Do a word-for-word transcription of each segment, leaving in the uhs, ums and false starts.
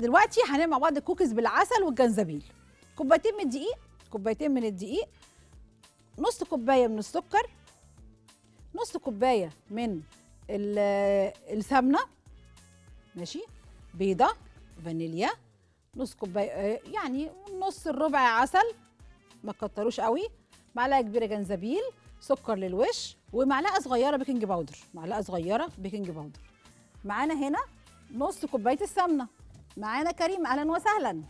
دلوقتي هنعمل مع بعض الكوكيز بالعسل والجنزبيل. كوبايتين من الدقيق، كوبايتين من الدقيق، نص كوبايه من السكر، نص كوبايه من السمنه، ماشي، بيضه، فانيليا، نص كوبايه يعني نص الربع عسل ما تكتروش قوي، معلقه كبيره جنزبيل، سكر للوش، ومعلقه صغيره بيكنج باودر، معلقه صغيره بيكنج باودر. معانا هنا نص كوبايه السمنه. معانا كريم، اهلا وسهلا.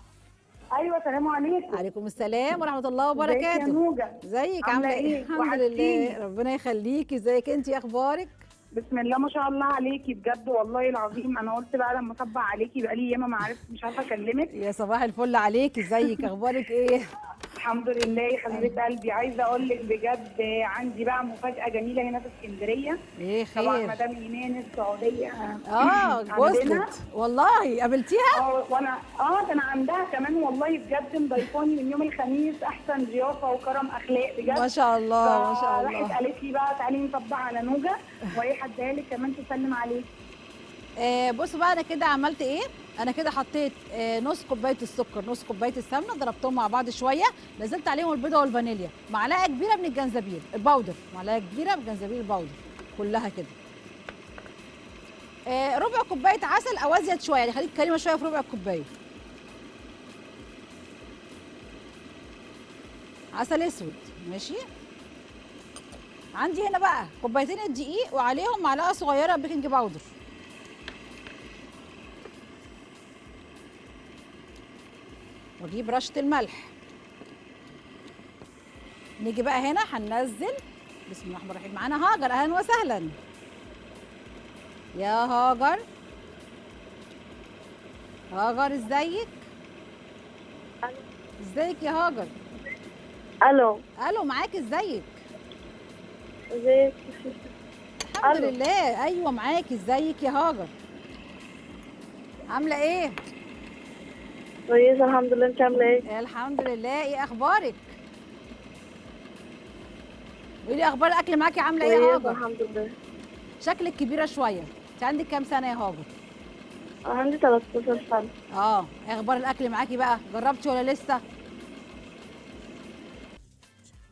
ايوه السلام عليكم. وعليكم السلام ورحمه الله وبركاته. ازيك يا نوجه؟ ازيك، عامله ايه؟ الحمد لله ربنا يخليكي. ازيك انت، ايه اخبارك؟ بسم الله ما شاء الله عليكي بجد والله العظيم. انا قلت بقى لما اطبق عليكي بقى لي ايام ما عرفت مش عارفه اكلمك. يا صباح الفل عليكي، ازيك اخبارك ايه؟ الحمد لله يا حبيبه قلبي. عايزه اقول لك بجد عندي بقى مفاجاه جميله هنا في اسكندريه. ايه خير؟ طبعا مدام ايمان السعوديه اه وصلت والله. قابلتيها؟ اه وانا اه ده انا عندها كمان والله بجد مضيفاني من يوم الخميس احسن ضيافه وكرم اخلاق بجد ما شاء الله ما شاء الله. راحت قالت لي بقى تعالي نطبق على نوجه وهي حداها لك كمان تسلم عليك. آه بصوا بقى انا كده عملت ايه؟ انا كده حطيت نص كوبايه السكر، نص كوبايه السمنه، ضربتهم مع بعض شويه، نزلت عليهم البيضه والفانيليا، معلقه كبيره من الجنزبيل الباودر، معلقه كبيره من الجنزبيل الباودر كلها كده. آه ربع كوبايه عسل او ازيد شويه، يعني خليك كريمه شويه في ربع الكوبايه. عسل اسود ماشي. عندي هنا بقى كوبايتين الدقيق وعليهم معلقه صغيره بيكنج باودر. واجيب رشه الملح. نيجي بقى هنا هننزل بسم الله الرحمن الرحيم. معانا هاجر، اهلا وسهلا يا هاجر. هاجر ازيك؟ ازيك يا هاجر؟ الو الو معاك، ازيك؟ ازيك؟ الحمد لله. ايوه معاك، ازيك يا هاجر؟ عامله ايه؟ كويسه الحمد لله، انت عامله ايه؟ الحمد لله. ايه اخبارك؟ قولي اخبار الاكل معاكي، عامله ايه يا هاجر؟ الحمد لله. شكلك كبيره شويه، انت عندك كام سنه يا هاجر؟ عندي تلتاشر سنه. اه اخبار الاكل معاكي بقى، جربتي ولا لسه؟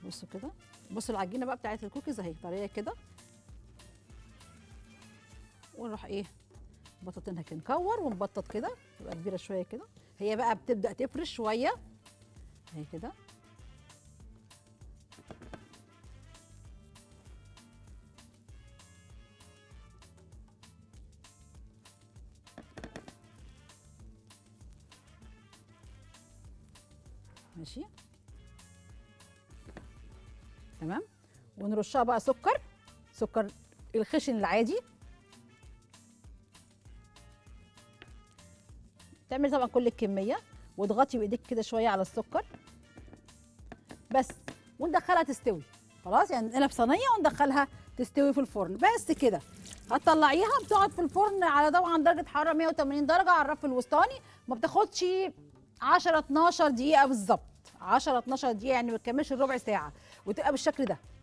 بصوا كده، بصوا العجينه بقى بتاعت الكوكيز اهي طريه كده، ونروح ايه بطاطينها كده، نكور ونبطط كده تبقى كبيره شويه كده. هي بقى بتبدأ تفرش شوية اهي كده، ماشي تمام. ونرشها بقى سكر، سكر الخشن العادي. تعملي طبعا كل الكميه، واضغطي بايديك كده شويه على السكر بس، وندخلها تستوي. خلاص يعني ننقلها في صينيه وندخلها تستوي في الفرن بس كده. هتطلعيها بتقعد في الفرن على طبعا درجه حراره مية وتمانين درجه على الرف الوسطاني، ما بتاخدش عشرة اتناشر دقيقه بالظبط، عشرة اتناشر دقيقه يعني ما بتكملش الربع ساعه، وتبقى بالشكل ده.